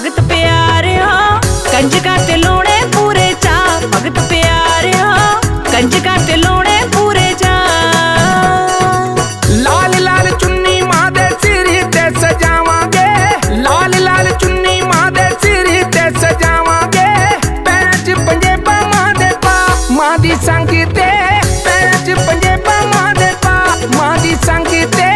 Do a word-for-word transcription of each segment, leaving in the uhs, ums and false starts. भगत प्यारे हो कंज का तिलोड़े पूरे चा। भगत प्यारे हो कंज का तिलोड़े पूरे चा। लाल लाल चुन्नी मादे सिरी ते सजावांगे। लाल लाल चुन्नी मादे सिरी ते सजावांगे। पैच पंजे पा मादे पा मादी सांगी ते। पैच पंजे पा मादे पा मादी सांगी ते।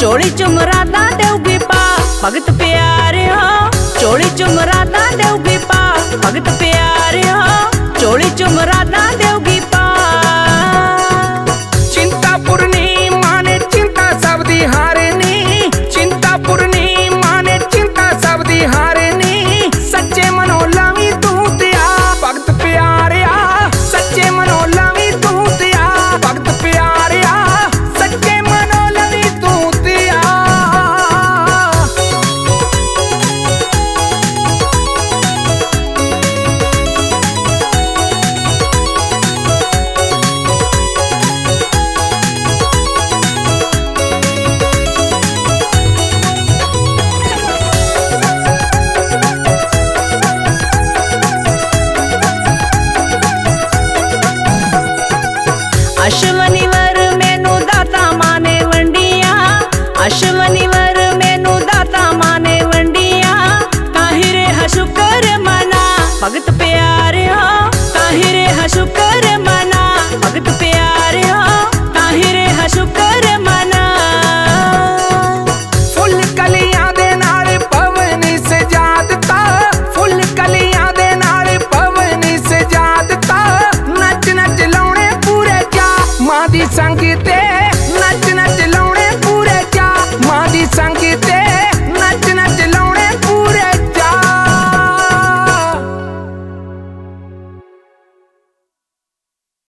चोली चुमरादा देवगी पा। भगत प्यारे हो चोली चुमरादा देवगी पा। भगत प्यारे हो चोली चुमरादा देवगी पा। चिंतापुरनी माने चिंता सब दी हारेनी। चिंतापुरनी माने चिंता सब दी हारेनी। सच्चे मनोलामी तू तिया भगत प्यारे आ। सच्चे मनोलामी तू तिया भगत प्यारे आ। सच्चे अश्वनिवर मेनू दाता माने वंडिया। अश्वनिवर मेनू दाता माने वंडिया। ताहिरे हशुकर मना भगत प्यारे हो। ताहिरे हशुकर मना भगत प्यारे हो। ताहिरे हशुकर मना। फुल कलियां दे नाल पवनी से जादता। फुल कलियां दे नाल पवनी से जादता। नच नच लाउणे पूरे चा मादी संगीत।